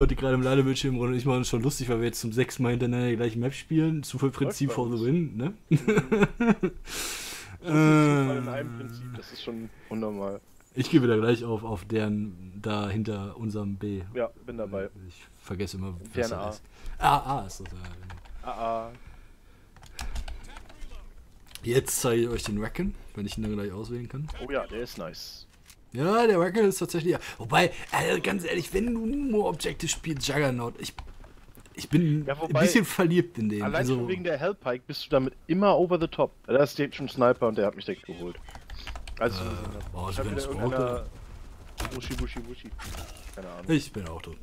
Leute gerade im Ladebildschirm rum und ich mache uns schon lustig, weil wir jetzt zum 6. Mal hintereinander die gleiche Map spielen. Zufallprinzip for the win, ne? In einem Prinzip, das ist schon unnormal. Ich gebe da gleich auf deren, da hinter unserem B. Ja, bin dabei. Ich vergesse immer, was das ist. AA ist das ja. AA. Jetzt zeige ich euch den Reckon, wenn ich ihn dann gleich auswählen kann. Oh ja, der ist nice. Ja, der Reckon ist tatsächlich... Wobei, ganz ehrlich, wenn du nur Objective spielst, Juggernaut, ich bin ja, wobei, ein bisschen verliebt in den. Allein also, schon wegen der Hellpike bist du damit immer over the top. Da ist jetzt schon Sniper und der hat mich direkt geholt. Also, ich bin auch tot. Keine Ahnung. Ich bin auch tot.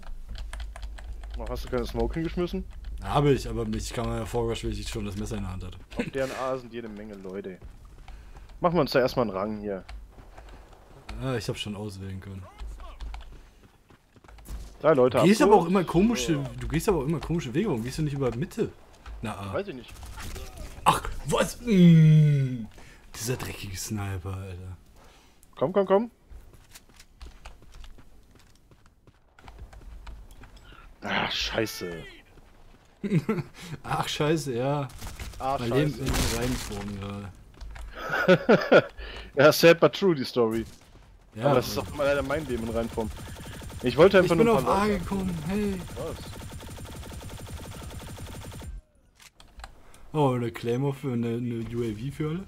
Hast du keine Smoke hingeschmissen? Habe ich, aber mich kann man ja vorgeschrieben, weil ich schon das Messer in der Hand hatte. Auf deren A sind jede Menge Leute. Machen wir uns da erstmal einen Rang hier. Ah, ich habe schon auswählen können. Drei Leute. Du gehst aber auch immer komische, ja. Du gehst aber auch immer komische Wege. Warum gehst du nicht über Mitte? Na, ah. Weiß ich nicht. Ach, was? Mmh. Dieser dreckige Sniper, Alter. Komm, komm, komm. Ach, scheiße. Ach, scheiße, ja. Ach, mein Leben in den Reihenform gerade. Ja, sad but true, die Story. Ja, aber das ist auch mal leider mein Leben in Reihenform. Ich wollte einfach nur... Ich bin auf A gekommen, hey. Was? Oh, eine Claymore für eine UAV für alle.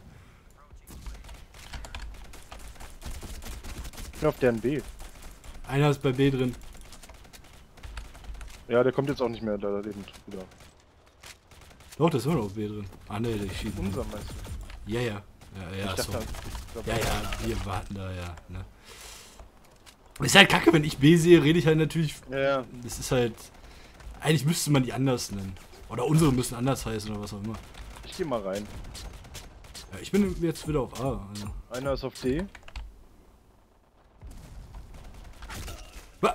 Ich bin auf deren B. Einer ist bei B drin. Ja, der kommt jetzt auch nicht mehr da lebend wieder. Doch, das ist immer noch auf B drin. Ah ne, der schießt. Unser meinst du? Ja, ja. Ja, dachte, ja, ja, wir warten da, ja. Ne? Ist halt kacke, wenn ich B sehe, rede ich halt natürlich. Ja, ja. Das ist halt. Eigentlich müsste man die anders nennen. Oder unsere müssen anders heißen oder was auch immer. Ich geh mal rein. Ja, ich bin jetzt wieder auf A. Also. Einer ist auf D.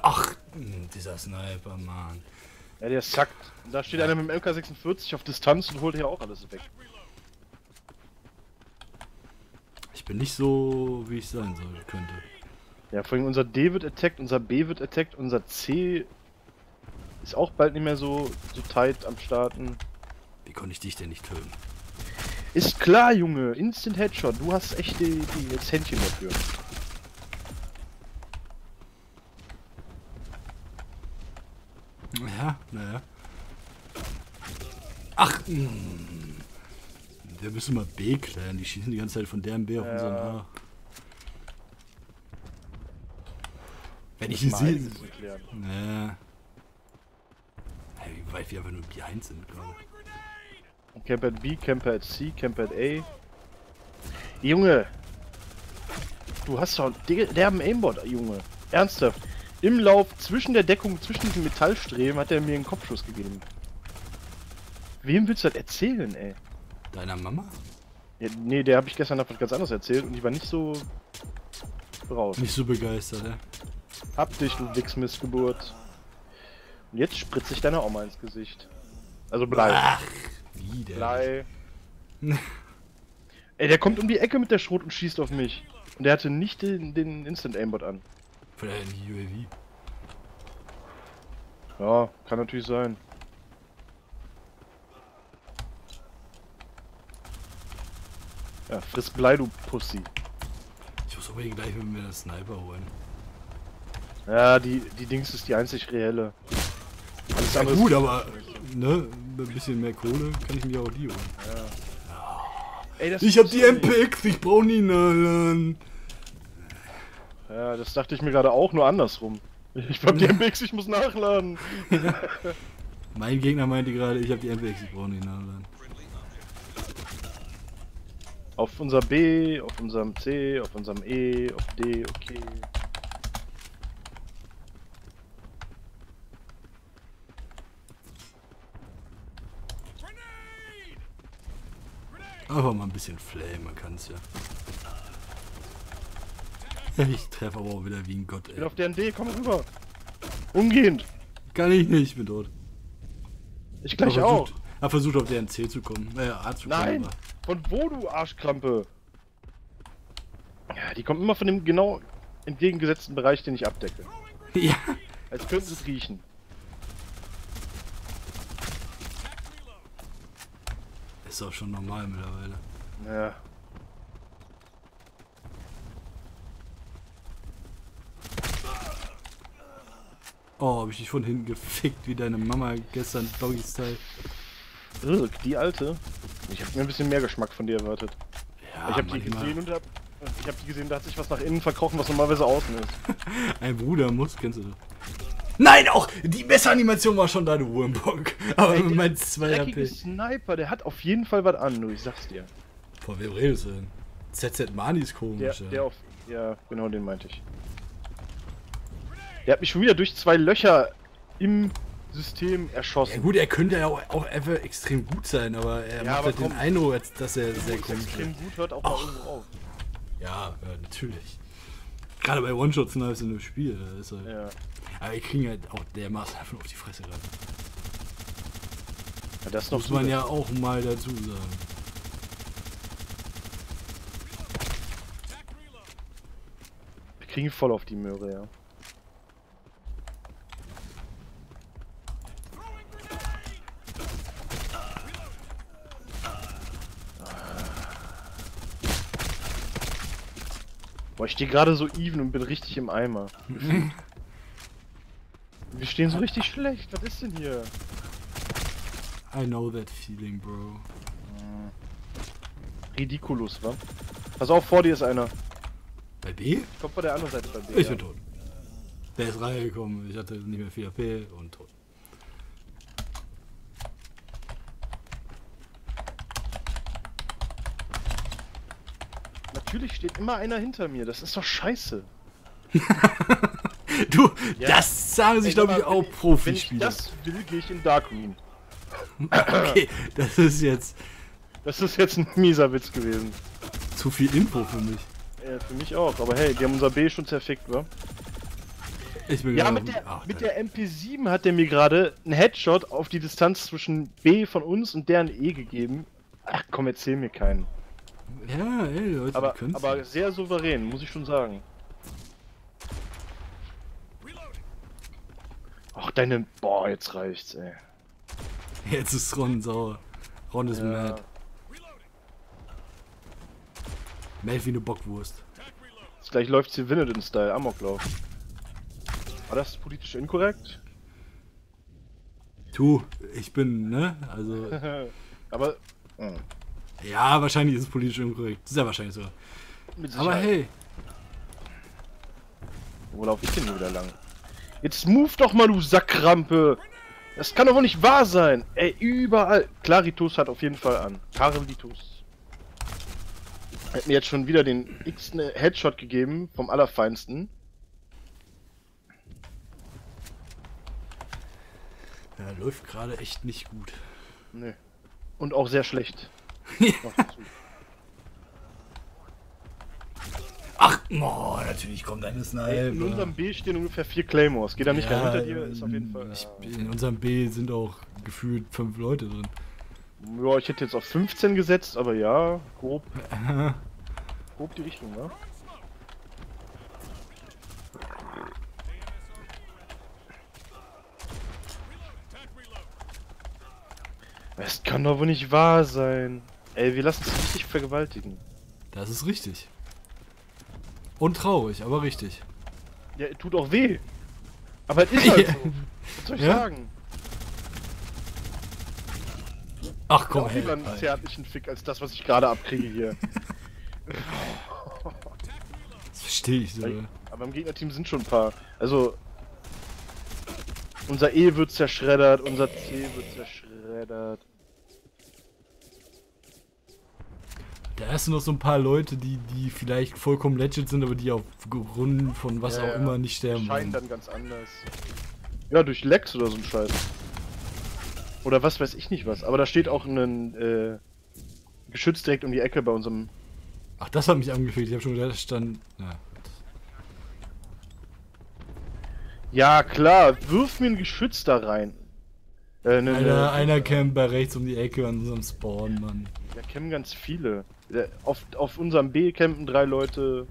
Ach, dieser Sniper, Mann. Ja, der sackt. Da steht einer mit dem MK46 auf Distanz und holt hier auch alles weg. Ich bin nicht so, wie ich sein soll, könnte. Ja, vor allem unser D wird attackt, unser B wird attackt, unser C ist auch bald nicht mehr so tight am Starten. Wie konnte ich dich denn nicht töten? Ist klar, Junge. Instant Headshot. Du hast echt das Händchen dafür. Ja, naja. Ach, wir müssen mal B klären. Die schießen die ganze Zeit von deren B auf unseren A. Wenn ich die sehe. Naja. Wie weit wir einfach nur B1 sind. Camp at B, Camp at C, Camp at A. Junge! Du hast doch derben Aimbot, Junge. Ernsthaft. Im Lauf zwischen der Deckung, zwischen den Metallstreben hat er mir einen Kopfschuss gegeben. Wem willst du das erzählen, ey? Deiner Mama? Ja, nee, der habe ich gestern davon ganz anderes erzählt und ich war nicht so raus. Nicht so begeistert, ja. Hab dich, du Wichsmissgeburt. Und jetzt spritze ich deiner Oma ins Gesicht. Also Blei. Ach, wie der? Blei. Ey, der kommt um die Ecke mit der Schrot und schießt auf mich. Und der hatte nicht den Instant Aimbot an. Vielleicht die UAV. Ja, kann natürlich sein. Ja, friss Blei, du Pussy. Ich muss unbedingt gleich mit mir den Sniper holen. Ja, die Dings ist die einzig reelle. Alles andere gut, aber ne, ein bisschen mehr Kohle kann ich mir auch die holen. Ja. Ey, das ich hab die MPX, ich brauch nie Nalan. Ja, das dachte ich mir gerade auch, nur andersrum. Ich hab die MPX, ich muss nachladen. Mein Gegner meinte gerade, ich hab die MPX, ich brauche nicht nachladen. Auf unser B, auf unserem C, auf unserem E, auf D, okay. Einfach mal ein bisschen Flame, man kann's ja. Ich treffe aber auch wieder wie ein Gott, ey. Ich bin auf deren D, komm rüber! Umgehend! Kann ich nicht, ich bin tot. Ich gleich auch! Hab versucht auf deren C zu kommen. A zu kommen. Nein! Von wo, du Arschkrampe? Ja, die kommen immer von dem genau entgegengesetzten Bereich, den ich abdecke. Ja! Als könnten sie es riechen. Ist auch schon normal mittlerweile. Ja. Oh, hab ich dich von hinten gefickt, wie deine Mama gestern, Doggy-Style. Die alte? Ich hab mir ein bisschen mehr Geschmack von dir erwartet. Ja, ich hab die gesehen und da hat sich was nach innen verkrochen, was normalerweise außen ist. Ein Bruder muss, kennst du das? Nein, auch die Messeranimation war schon da, du Wurmbock. Aber mit meinen 2 HP. Sniper, der hat auf jeden Fall was an, du, ich sag's dir. Von wem redest du denn? ZZ Mani ist komisch, der auf, ja, genau den meinte ich. Der hat mich schon wieder durch 2 Löcher im System erschossen. Ja gut, er könnte ja auch einfach extrem gut sein, aber er macht halt den Eindruck, dass er sehr komisch ist. Extrem gut hört auch mal irgendwo auf. Ja, natürlich. Gerade bei One-Shot-Snipes in dem Spiel, da ist halt... Ja. Aber wir kriegen halt auch dermaßen einfach auf die Fresse ran. Ja, das muss man ja auch mal dazu sagen. Wir kriegen voll auf die Möhre, ja. Boah, ich stehe gerade so even und bin richtig im Eimer. Wir stehen so richtig schlecht, was ist denn hier? I know that feeling, bro. Ridiculous, wa? Pass auf, vor dir ist einer. Bei B? Kommt von der anderen Seite bei B. Ich bin tot. Der ist reingekommen, ich hatte nicht mehr viel AP und tot. Natürlich steht immer einer hinter mir, das ist doch scheiße. Du, ja. Das sagen sich, glaube ich, auch Profispieler. Wenn ich das will, gehe ich in Darkroom. Okay, das ist jetzt... Das ist jetzt ein mieser Witz gewesen. Zu viel Info für mich. Ja, für mich auch, aber hey, die haben unser B schon zerfickt, wa? Ich bin mit der MP7 hat der mir gerade einen Headshot auf die Distanz zwischen B von uns und deren E gegeben. Ach komm, erzähl mir keinen. Ja, ey, Leute, aber sehr souverän, muss ich schon sagen. Ach, deine... Boah, jetzt reicht's, ey. Jetzt ist Ron sauer. Ron ist mad. Mad wie eine Bockwurst. Jetzt gleich läuft's hier Winnenden-Style, Amoklauf. War das politisch inkorrekt? Tu, ich bin, ne? Also... aber... Mh. Ja, wahrscheinlich ist es politisch inkorrekt. Sehr wahrscheinlich sogar. Aber hey. Wo laufe ich denn nur wieder lang? Jetzt move doch mal, du Sackrampe. Das kann doch wohl nicht wahr sein. Ey, überall. Claritus hat auf jeden Fall an. Carlitus. Hat mir jetzt schon wieder den x Headshot gegeben. Vom Allerfeinsten. Ja, läuft gerade echt nicht gut. Nee. Und auch sehr schlecht. Ach, oh, natürlich kommt eine Sniper. In unserem B stehen ungefähr 4 Claymores. Geht da nicht mehr hinter dir, ist auf jeden Fall. In unserem B sind auch gefühlt 5 Leute drin. Ja, ich hätte jetzt auf 15 gesetzt, aber ja, grob die Richtung, ne? Es kann doch wohl nicht wahr sein. Ey, wir lassen uns richtig vergewaltigen. Das ist richtig. Und traurig, aber richtig. Ja, tut auch weh. Aber es ist halt so. Was soll ich sagen? Ach komm, ich lieber einen zärtlichen Fick als das, was ich gerade abkriege hier. Das verstehe ich so. Aber im Gegnerteam sind schon ein paar. Also... Unser E wird zerschreddert, unser C wird zerschreddert. Da hast du noch so ein paar Leute, die vielleicht vollkommen legit sind, aber die aufgrund von was auch immer nicht sterben. Scheinen dann ganz anders. Ja, durch Lex oder so ein Scheiß. Oder was weiß ich nicht was. Aber da steht auch ein Geschütz direkt um die Ecke bei unserem... Ach, das hat mich angefickt. Ich hab schon gedacht, da stand... Ja. Ja klar, wirf mir ein Geschütz da rein. Einer campt bei rechts um die Ecke an unserem Spawn, Mann. Da campen ganz viele. Auf unserem B campen 3 Leute.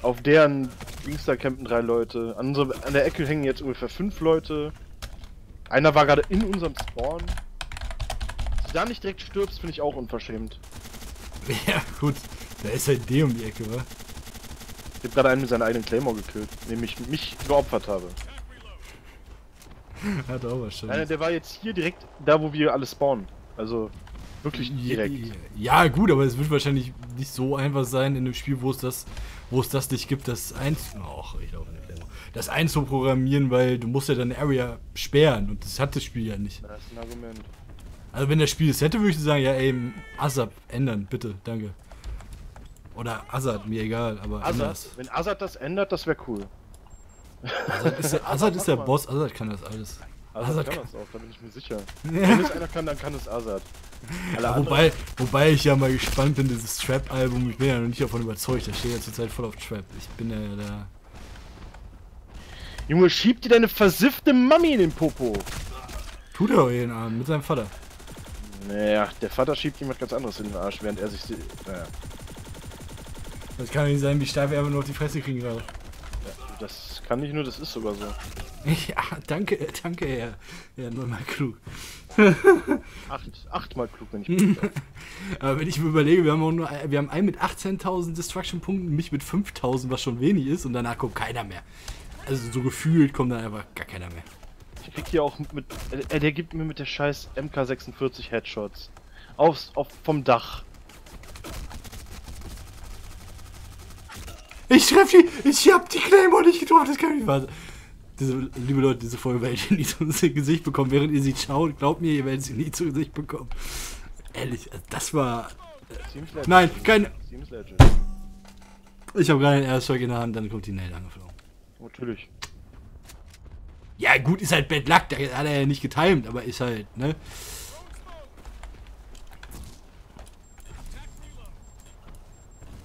Auf deren Dings da campen 3 Leute. An der Ecke hängen jetzt ungefähr 5 Leute. Einer war gerade in unserem Spawn. da nicht direkt stirbst, finde ich auch unverschämt. Ja, gut. Da ist halt D um die Ecke, wa? Ich hab gerade einen mit seinem eigenen Claymore gekillt, nämlich mich geopfert habe. Hat auch was Schönes. Der war jetzt hier direkt da, wo wir alles spawnen. Also wirklich direkt. Ja, gut, aber es wird wahrscheinlich nicht so einfach sein in dem Spiel, wo es das nicht gibt, das eins. Och, ich glaube nicht. Das einzuprogrammieren, weil du musst ja deine Area sperren und das hat das Spiel ja nicht. Das ist ein Argument. Also wenn das Spiel es hätte, würde ich sagen, ja ey, ASAP ändern, bitte, danke. Oder Azad, mir egal, aber anders. Wenn Azad das ändert, das wäre cool. Azad ist der Boss, Azad kann das alles. Azad kann das auch, da bin ich mir sicher. Ja. Wenn es einer kann, dann kann es Azad. Wobei ich ja mal gespannt bin, dieses Trap-Album, ich bin ja noch nicht davon überzeugt, da steht ja zurzeit voll auf Trap. Ich bin ja da... Junge, schieb dir deine versiffte Mami in den Popo. Tut er auch jeden Abend mit seinem Vater. Naja, der Vater schiebt jemand ganz anderes in den Arsch, während er sich... Naja. Das kann nicht sein, wie steif er nur auf die Fresse kriegen gerade. Ja, das kann nicht nur, das ist sogar so. Ja, danke, danke, Herr. Ja, neunmal klug. Achtmal klug, wenn ich bin. Aber wenn ich mir überlege, wir haben einen mit 18.000 Destruction-Punkten, mich mit 5.000, was schon wenig ist, und danach kommt keiner mehr. Also so gefühlt kommt dann einfach gar keiner mehr. Ich krieg hier auch mit... der gibt mir mit der scheiß MK46 Headshots. Vom Dach. Ich treffe die... Ich hab die Claymore nicht getroffen, das kann ich nicht wahr sein. Liebe Leute, diese Folge werdet ihr nie zu Gesicht bekommen. Während ihr sie schaut, glaubt mir, ihr werdet sie nie zu Gesicht bekommen. Ehrlich, das war... Nein, keine... Ich habe gerade einen Airstrike in der Hand, dann kommt die Nail angeflogen. Natürlich. Ja gut, ist halt Bad Luck, da hat er ja nicht getimed, aber ist halt, ne?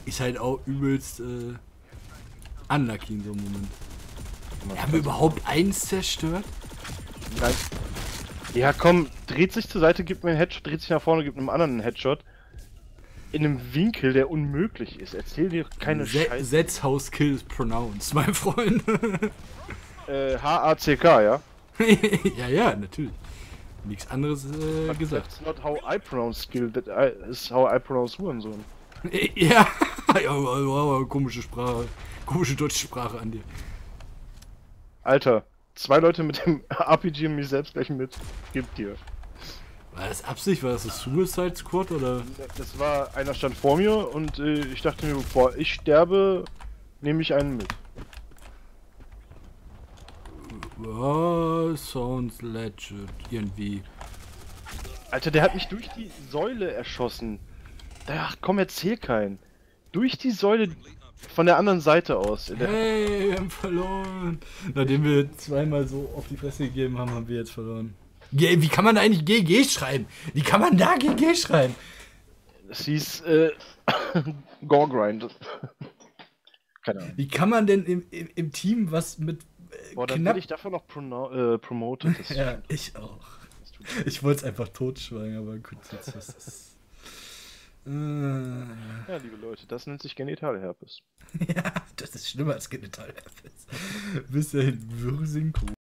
Ist halt auch übelst unlucky in so einem Moment. Haben wir überhaupt eins zerstört? Nein. Ja komm, dreht sich zur Seite, gibt mir einen Headshot, dreht sich nach vorne, gibt einem anderen einen Headshot. In einem Winkel, der unmöglich ist. Erzähl dir keine Scheiße. That's how skill is pronounced, mein Freund. H-A-C-K, ja? ja, natürlich. Nichts anderes gesagt. That's not how I pronounce skill, that is how I pronounce Hurensohn. Ja. Ja, komische Sprache. Komische deutsche Sprache an dir. Alter, zwei Leute mit dem RPG und mich selbst gleich mit. Gib dir. War das Absicht? War das ein Suicide Squad oder? Das war, einer stand vor mir und ich dachte mir, bevor ich sterbe, nehme ich einen mit. Oh, sounds legit, irgendwie. Alter, der hat mich durch die Säule erschossen. Ach komm, erzähl keinen. Durch die Säule von der anderen Seite aus. Hey, wir haben verloren. Nachdem wir zweimal so auf die Fresse gegeben haben, haben wir jetzt verloren. Wie kann man da eigentlich GG schreiben? Wie kann man da GG schreiben? Das hieß, Goregrind. Keine Ahnung. Wie kann man denn im Team was mit boah, dann werde ich dafür noch promoted. Ja, ich auch. Ich wollte es einfach totschweigen, aber gut, jetzt ist es. Ja, liebe Leute, das nennt sich Genitalherpes. Ja, das ist schlimmer als Genitalherpes. Bis dahin, Würsing.